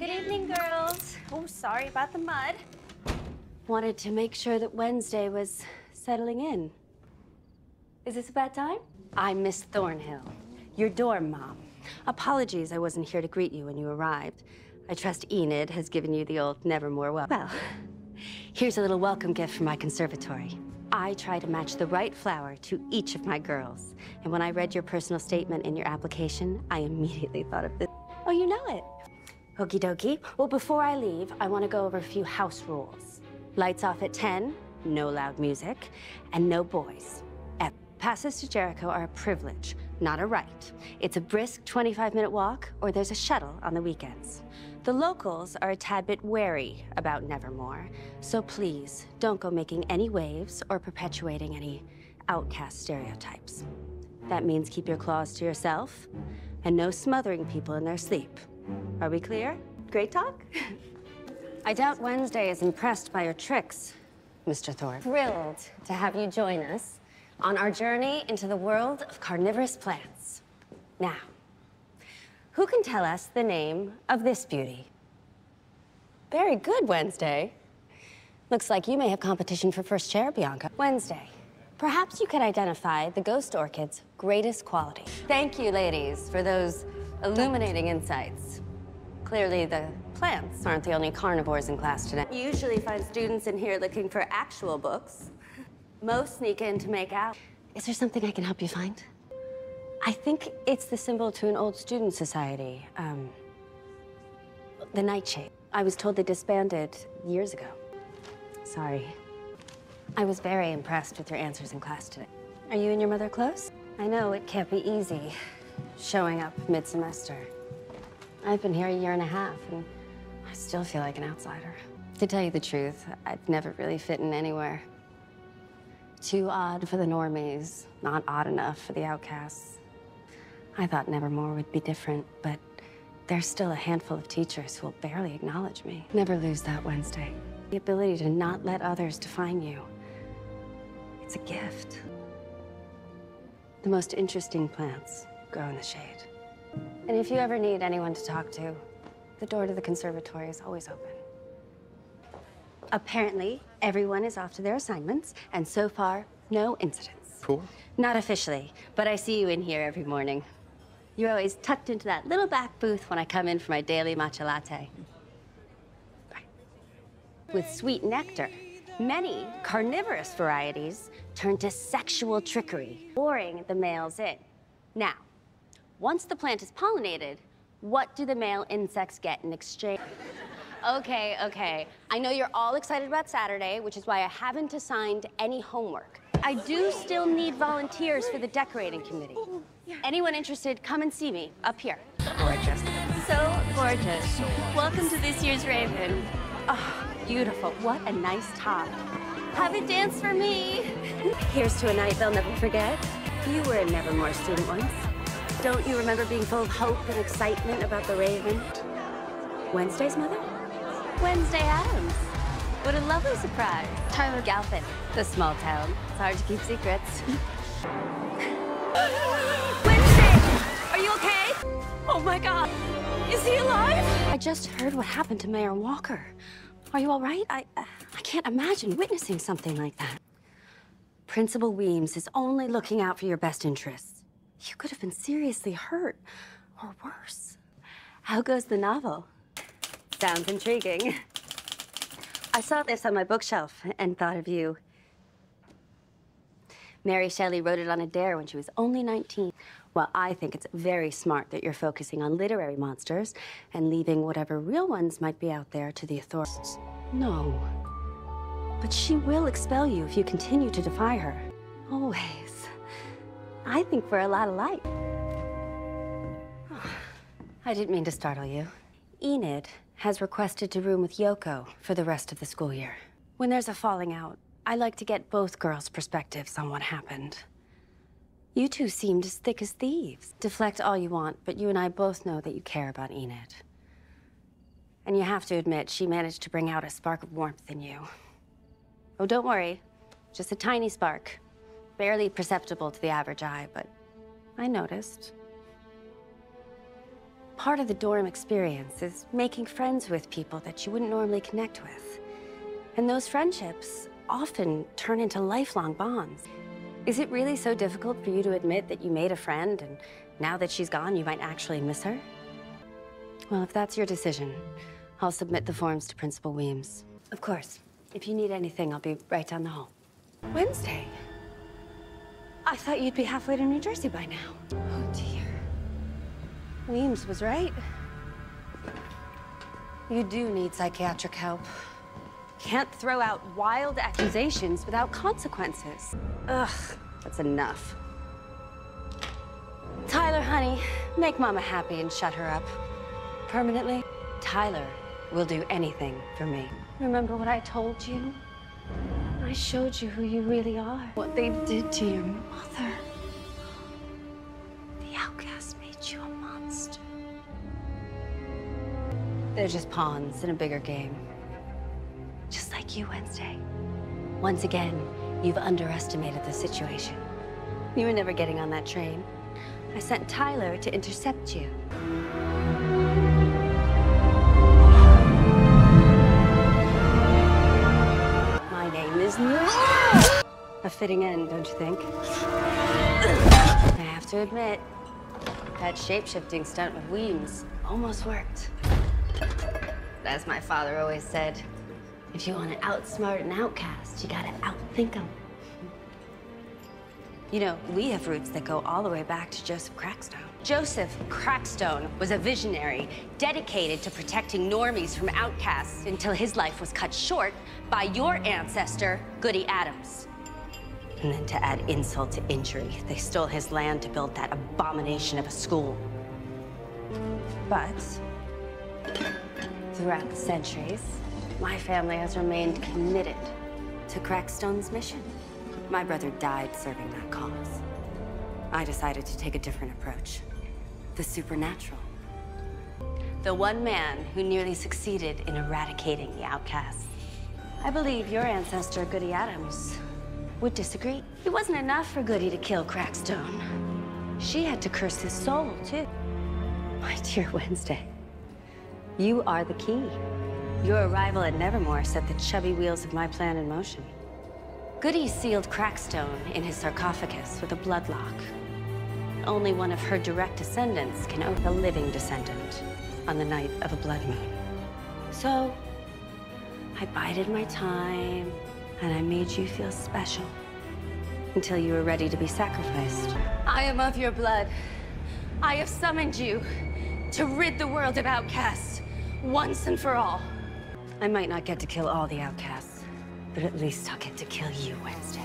Good evening, girls. Oh, sorry about the mud. Wanted to make sure that Wednesday was settling in. Is this about time? I'm Miss Thornhill, your dorm mom. Apologies I wasn't here to greet you when you arrived. I trust Enid has given you the old Nevermore welcome. Well, here's a little welcome gift from my conservatory. I try to match the right flower to each of my girls. And when I read your personal statement in your application, I immediately thought of this. Oh, you know it. Okie dokie. Well, before I leave, I want to go over a few house rules. Lights off at 10, no loud music, and no boys. Passes to Jericho are a privilege, not a right. It's a brisk 25-minute walk, or there's a shuttle on the weekends. The locals are a tad bit wary about Nevermore, so please don't go making any waves or perpetuating any outcast stereotypes. That means keep your claws to yourself and no smothering people in their sleep. Are we clear? Great talk? I doubt Wednesday is impressed by your tricks, Mr. Thorpe. Thrilled to have you join us on our journey into the world of carnivorous plants. Now, who can tell us the name of this beauty? Very good, Wednesday. Looks like you may have competition for first chair, Bianca. Wednesday, perhaps you could identify the ghost orchid's greatest quality. Thank you, ladies, for those illuminating insights. Clearly, the plants aren't the only carnivores in class today. You usually find students in here looking for actual books. Most sneak in to make out. Is there something I can help you find? I think it's the symbol to an old student society, the Nightshade. I was told they disbanded years ago. Sorry. I was very impressed with your answers in class today. Are you and your mother close? I know it can't be easy showing up mid-semester. I've been here a year and a half, and I still feel like an outsider. To tell you the truth, I've never really fit in anywhere. Too odd for the normies, not odd enough for the outcasts. I thought Nevermore would be different, but there's still a handful of teachers who will barely acknowledge me. Never lose that, Wednesday. The ability to not let others define you. It's a gift. The most interesting plants grow in the shade. And if you ever need anyone to talk to, the door to the conservatory is always open. Apparently, everyone is off to their assignments, and so far, no incidents. Cool. Not officially, but I see you in here every morning. You're always tucked into that little back booth when I come in for my daily matcha latte. Right. With sweet nectar, many carnivorous varieties turn to sexual trickery, luring the males in. Now, once the plant is pollinated, what do the male insects get in exchange? Okay, okay. I know you're all excited about Saturday, which is why I haven't assigned any homework. I do still need volunteers for the decorating committee. Anyone interested, come and see me up here. Gorgeous. So gorgeous. Welcome to this year's Raven. Oh, beautiful. What a nice top. Have a dance for me. Here's to a night they'll never forget. You were a Nevermore student once. Don't you remember being full of hope and excitement about the Raven? Wednesday's mother? Wednesday Addams. What a lovely surprise. Tyler Galpin. The small town. It's hard to keep secrets. Wednesday! Are you okay? Oh my God. Is he alive? I just heard what happened to Mayor Walker. Are you all right? I can't imagine witnessing something like that. Principal Weems is only looking out for your best interests. You could have been seriously hurt, or worse. How goes the novel? Sounds intriguing. I saw this on my bookshelf and thought of you. Mary Shelley wrote it on a dare when she was only 19. Well, I think it's very smart that you're focusing on literary monsters and leaving whatever real ones might be out there to the authorities. No. But she will expel you if you continue to defy her. Always. I think we're a lot alike. Oh, I didn't mean to startle you. Enid has requested to room with Yoko for the rest of the school year. When there's a falling out, I like to get both girls' perspectives on what happened. You two seemed as thick as thieves. Deflect all you want, but you and I both know that you care about Enid. And you have to admit, she managed to bring out a spark of warmth in you. Oh, don't worry. Just a tiny spark. Barely perceptible to the average eye, but I noticed. Part of the dorm experience is making friends with people that you wouldn't normally connect with. And those friendships often turn into lifelong bonds. Is it really so difficult for you to admit that you made a friend and now that she's gone, you might actually miss her? Well, if that's your decision, I'll submit the forms to Principal Weems. Of course, if you need anything, I'll be right down the hall. Wednesday? I thought you'd be halfway to New Jersey by now. Oh, dear. Weems was right. You do need psychiatric help. Can't throw out wild accusations without consequences. Ugh, that's enough. Tyler, honey, make Mama happy and shut her up. Permanently, Tyler will do anything for me. Remember what I told you? I showed you who you really are. What they did to your mother. The outcast made you a monster. They're just pawns in a bigger game. Just like you, Wednesday. Once again, you've underestimated the situation. You were never getting on that train. I sent Tyler to intercept you. My name is Nevermore. A fitting end, don't you think? I have to admit, that shape-shifting stunt with Weems almost worked. As my father always said, if you want to outsmart an outcast, you gotta outthink him. You know, we have roots that go all the way back to Joseph Crackstone. Joseph Crackstone was a visionary dedicated to protecting normies from outcasts until his life was cut short by your ancestor, Goody Addams. And then to add insult to injury, they stole his land to build that abomination of a school. But throughout the centuries, my family has remained committed to Crackstone's mission. My brother died serving that cause. I decided to take a different approach, the supernatural. The one man who nearly succeeded in eradicating the outcasts. I believe your ancestor, Goody Addams, would disagree. It wasn't enough for Goody to kill Crackstone. She had to curse his soul, too. My dear Wednesday, you are the key. Your arrival at Nevermore set the chubby wheels of my plan in motion. Goody sealed Crackstone in his sarcophagus with a bloodlock. Only one of her direct descendants can own a living descendant on the night of a blood moon. So, I bided my time, and I made you feel special until you were ready to be sacrificed. I am of your blood. I have summoned you to rid the world of outcasts once and for all. I might not get to kill all the outcasts, but at least I'll get to kill you, Wednesday.